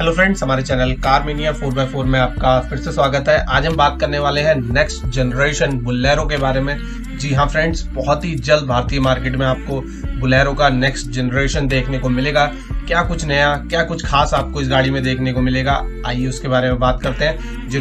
Hello friends, हमारे channel car mania 4x4 में आपका फिर से स्वागत है। आज हम बात करने वाले हैं नेक्स्ट जनरेशन बुलेरो के बारे में। जी हाँ फ्रेंड्स, बहुत ही जल्द भारतीय मार्केट में आपको बुलेरो का नेक्स्ट जनरेशन देखने को मिलेगा। क्या कुछ नया, क्या कुछ खास आपको इस गाड़ी में देखने को मिलेगा, आइए उसके बारे में बात करते हैं।